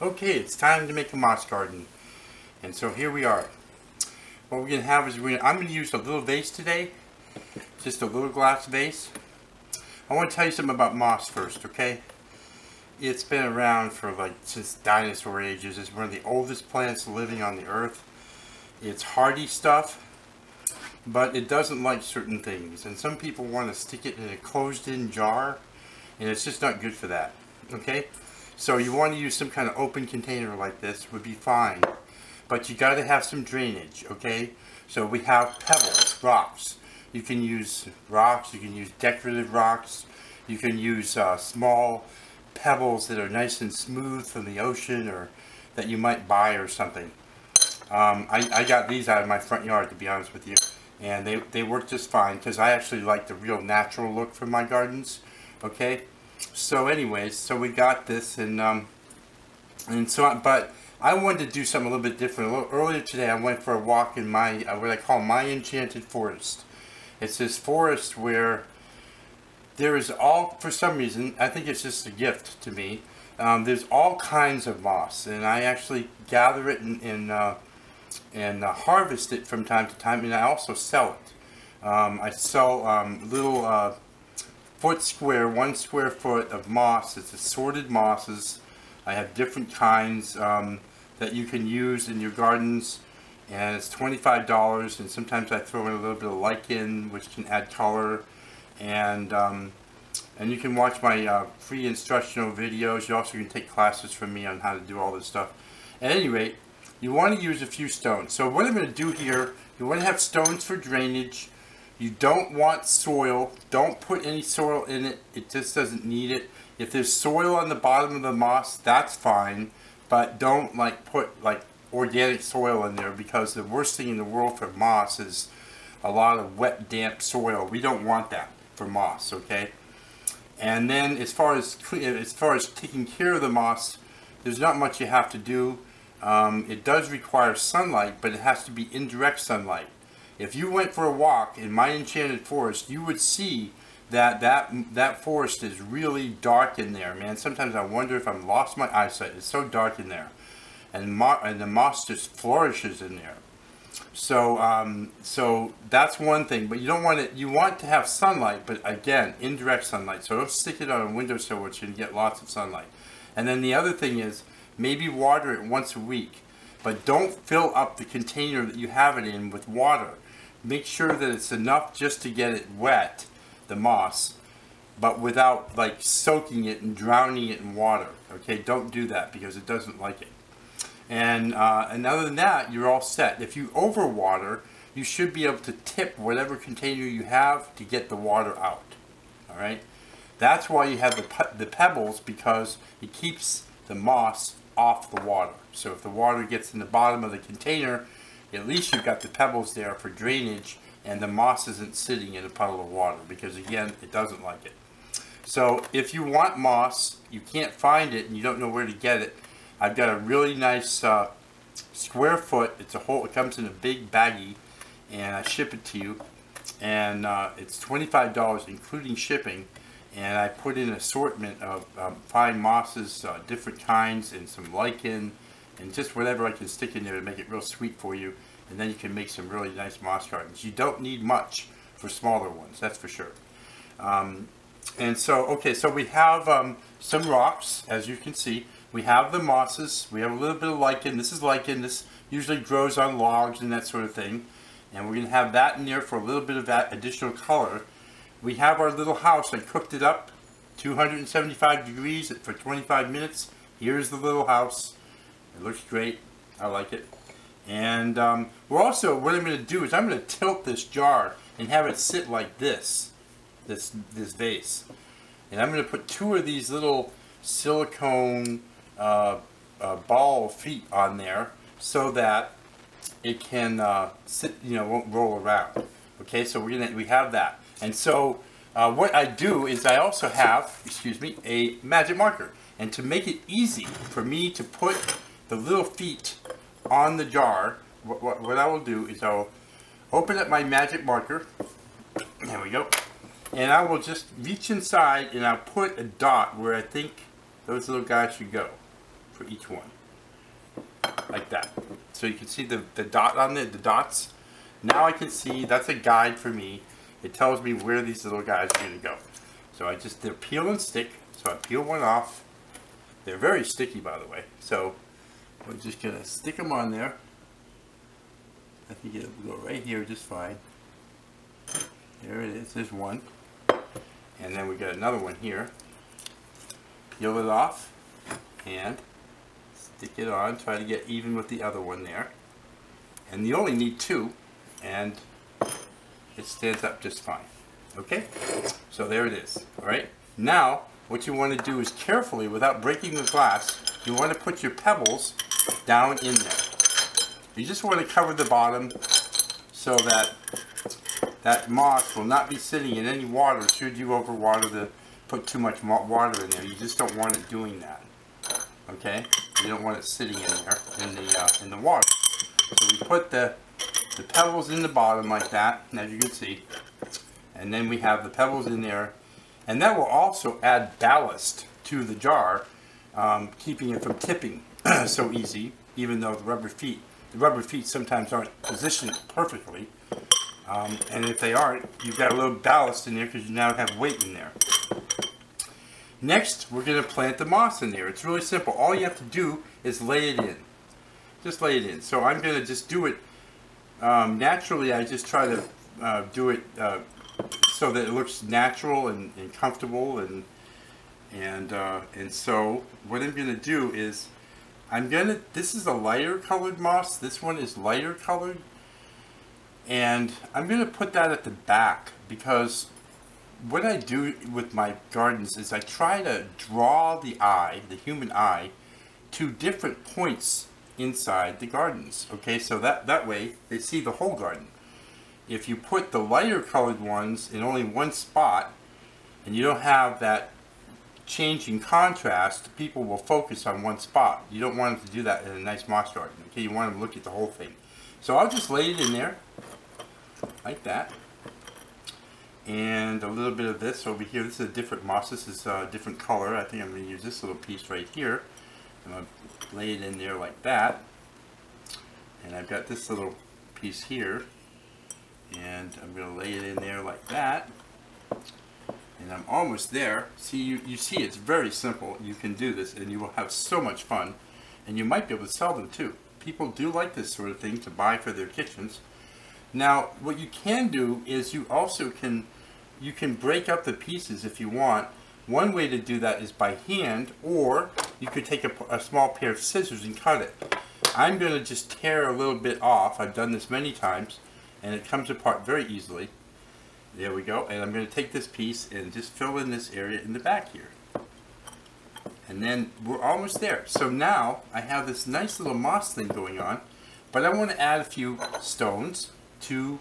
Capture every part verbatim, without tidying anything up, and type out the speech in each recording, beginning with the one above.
Okay, it's time to make a moss garden. And so here we are. What we're going to have is, we're gonna, I'm going to use a little vase today. Just a little glass vase. I want to tell you something about moss first, okay? It's been around for like, since dinosaur ages. It's one of the oldest plants living on the earth. It's hardy stuff, but it doesn't like certain things. And some people want to stick it in a closed-in jar, and it's just not good for that, okay? So you want to use some kind of open container like this would be fine, but you got to have some drainage, okay? So we have pebbles, rocks. You can use rocks, you can use decorative rocks, you can use uh, small pebbles that are nice and smooth from the ocean or that you might buy or something. Um, I, I got these out of my front yard, to be honest with you, and they, they work just fine because I actually like the real natural look for my gardens, okay? So anyways, so we got this, and um, and so on, but I wanted to do something a little bit different. A little earlier today, I went for a walk in my, uh, what I call my enchanted forest. It's this forest where there is all, for some reason, I think it's just a gift to me, um, there's all kinds of moss, and I actually gather it and, and, uh, and uh, harvest it from time to time, and I also sell it. Um, I sell um, little... Uh, foot square, one square foot of moss. It's assorted mosses. I have different kinds um, that you can use in your gardens, and it's twenty-five dollars, and sometimes I throw in a little bit of lichen, which can add color, and um, and you can watch my uh, free instructional videos. You also can take classes from me on how to do all this stuff. At any rate, you want to use a few stones. So what I'm going to do here, you want to have stones for drainage. You don't want soil. Don't put any soil in it. It just doesn't need it. If there's soil on the bottom of the moss, that's fine, but don't like put like organic soil in there, because the worst thing in the world for moss is a lot of wet, damp soil. We don't want that for moss, okay? And then as far as as far as taking care of the moss, there's not much you have to do. Um, it does require sunlight, but it has to be indirect sunlight. If you went for a walk in my enchanted forest, you would see that that that forest is really dark in there, man. Sometimes I wonder if I've lost my eyesight. It's so dark in there, and mo and the moss just flourishes in there. So um, so that's one thing. But you don't want it. You want to have sunlight, but again, indirect sunlight. So don't stick it on a windowsill, which you can get lots of sunlight. And then the other thing is, maybe water it once a week, but don't fill up the container that you have it in with water. Make sure that it's enough just to get it wet, the moss, but without like soaking it and drowning it in water. Okay, don't do that because it doesn't like it. And, uh, and other than that, you're all set. If you overwater, you should be able to tip whatever container you have to get the water out. All right, that's why you have the, pe the pebbles, because it keeps the moss off the water. So if the water gets in the bottom of the container, at least you've got the pebbles there for drainage, and the moss isn't sitting in a puddle of water, because again, it doesn't like it. So if you want moss, you can't find it and you don't know where to get it, I've got a really nice uh, square foot. It's a whole, it comes in a big baggie, and I ship it to you, and uh, it's twenty-five dollars including shipping, and I put in an assortment of um, fine mosses, uh, different kinds, and some lichen, and just whatever I can stick in there to make it real sweet for you, and then you can make some really nice moss gardens. You don't need much for smaller ones, that's for sure. Um, and so, okay, so we have um, some rocks, as you can see. We have the mosses, we have a little bit of lichen. This is lichen, this usually grows on logs and that sort of thing. And we're gonna have that in there for a little bit of that additional color. We have our little house. I cooked it up two hundred seventy-five degrees for twenty-five minutes. Here's the little house. It looks great. I like it. And um, we're also, what I'm going to do is I'm going to tilt this jar and have it sit like this, this, this vase. And I'm going to put two of these little silicone uh, uh, ball feet on there so that it can uh, sit, you know, won't roll around. Okay, so we're gonna, we have that. And so uh, what I do is I also have, excuse me, a magic marker. And to make it easy for me to put the little feet on the jar, what, what, what I will do is I'll open up my magic marker. There we go. And I will just reach inside and I'll put a dot where I think those little guys should go. for each one, like that. So you can see the, the dot on it, the dots. Now I can see, that's a guide for me. It tells me where these little guys are going to go. So I just did peel and stick. So I peel one off. They're very sticky, by the way. So we're just going to stick them on there. I think it'll go right here just fine. There it is. There's one. And then we got another one here. Peel it off and stick it on. Try to get even with the other one there. And you only need two. And it stands up just fine. Okay? So there it is. Alright? Now, what you want to do is carefully, without breaking the glass, you want to put your pebbles down in there. You just want to cover the bottom so that that moss will not be sitting in any water should you overwater the, put too much water in there. You just don't want it doing that. Okay? You don't want it sitting in there, in the, uh, in the water. So we put the, the pebbles in the bottom like that, as you can see. And then we have the pebbles in there. And that will also add ballast to the jar, um, keeping it from tipping so easy, even though the rubber feet, the rubber feet sometimes aren't positioned perfectly. Um, and if they aren't, you've got a little ballast in there because you now have weight in there. Next, we're going to plant the moss in there. It's really simple. All you have to do is lay it in. Just lay it in. So I'm going to just do it um, naturally. I just try to uh, do it uh, so that it looks natural and, and comfortable, and and uh, and so what I'm going to do is I'm going to, this is a lighter colored moss, this one is lighter colored, and I'm going to put that at the back, because what I do with my gardens is I try to draw the eye, the human eye, to different points inside the gardens. Okay, so that that way they see the whole garden. If you put the lighter colored ones in only one spot and you don't have that change in contrast, people will focus on one spot. You don't want them to do that in a nice moss garden. Okay, you want them to look at the whole thing. So I'll just lay it in there like that. And a little bit of this over here. This is a different moss. This is a different color. I think I'm going to use this little piece right here. I'm going to lay it in there like that. And I've got this little piece here. And I'm going to lay it in there like that. And I'm almost there. See, you, you see it's very simple. You can do this and you will have so much fun. And you might be able to sell them too. People do like this sort of thing to buy for their kitchens. Now, what you can do is you also can, you can break up the pieces if you want. One way to do that is by hand, or you could take a, a small pair of scissors and cut it. I'm going to just tear a little bit off. I've done this many times. And it comes apart very easily. There we go. And I'm going to take this piece and just fill in this area in the back here. And then we're almost there. So now I have this nice little moss thing going on. But I want to add a few stones to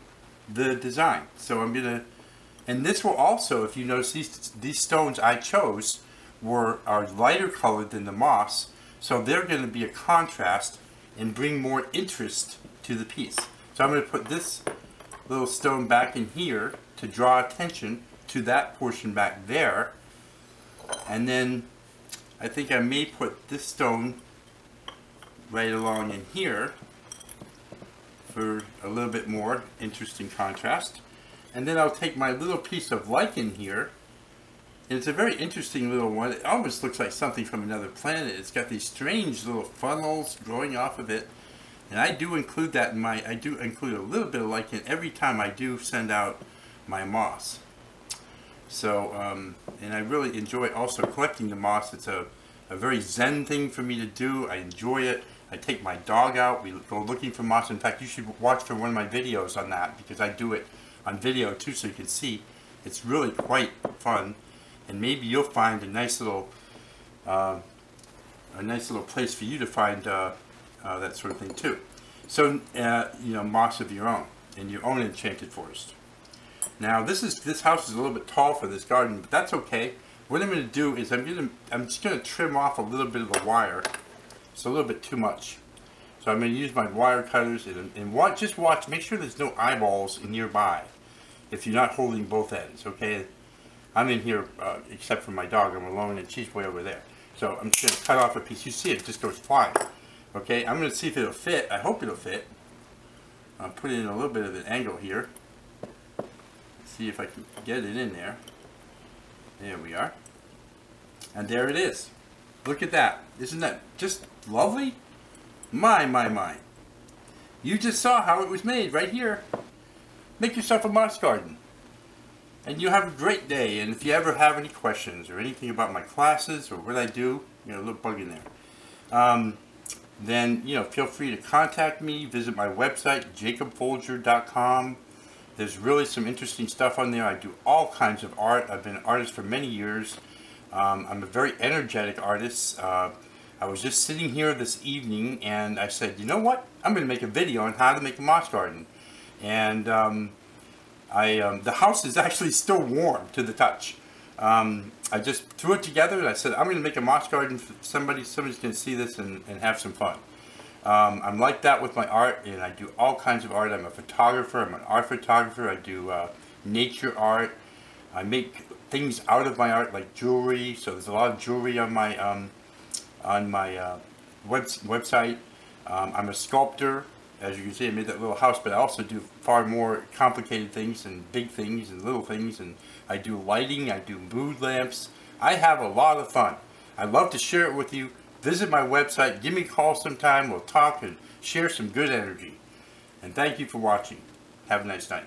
the design. So I'm going to... And this will also, if you notice, these, these stones I chose were are lighter colored than the moss. So they're going to be a contrast and bring more interest to the piece. So I'm going to put this little stone back in here to draw attention to that portion back there. And then I think I may put this stone right along in here for a little bit more interesting contrast. And then I'll take my little piece of lichen here. And it's a very interesting little one. It almost looks like something from another planet. It's got these strange little funnels growing off of it. And I do include that in my, I do include a little bit of lichen every time I do send out my moss. So, um, and I really enjoy also collecting the moss. It's a, a very zen thing for me to do. I enjoy it. I take my dog out. We go looking for moss. In fact, you should watch for one of my videos on that, because I do it on video too, so you can see. It's really quite fun. And maybe you'll find a nice little, uh, a nice little place for you to find, uh, Uh, that sort of thing too. So uh, you know, moss of your own in your own enchanted forest. Now this is this house is a little bit tall for this garden, but that's okay. What I'm going to do is I'm going to I'm just going to trim off a little bit of the wire. It's a little bit too much, so I'm going to use my wire cutters and, and watch. Just watch. Make sure there's no eyeballs nearby if you're not holding both ends. Okay, I'm in here uh, except for my dog. I'm alone, and she's way over there. So I'm just going to cut off a piece. You see it just goes flying. Okay, I'm going to see if it'll fit. I hope it'll fit. I'll put it in a little bit of an angle here. See if I can get it in there. There we are. And there it is. Look at that. Isn't that just lovely? My, my, my. You just saw how it was made right here. Make yourself a moss garden. And you have a great day. And if you ever have any questions or anything about my classes or what I do, you know, a little bug in there. Um, then, you know, feel free to contact me. Visit my website, jacob folger dot com. There's really some interesting stuff on there. I do all kinds of art. I've been an artist for many years. Um, I'm a very energetic artist. Uh, I was just sitting here this evening and I said, you know what? I'm going to make a video on how to make a moss garden. And um, I, um, the house is actually still warm to the touch. Um, I just threw it together and I said, I'm going to make a moss garden for somebody. Somebody's going to see this and, and have some fun. Um, I'm like that with my art, and I do all kinds of art. I'm a photographer. I'm an art photographer. I do uh, nature art. I make things out of my art, like jewelry. So there's a lot of jewelry on my um, on my uh, web website. Um, I'm a sculptor. As you can see, I made that little house, but I also do far more complicated things and big things and little things. And I do lighting. I do mood lamps. I have a lot of fun. I love to share it with you. Visit my website. Give me a call sometime. We'll talk and share some good energy. And thank you for watching. Have a nice night.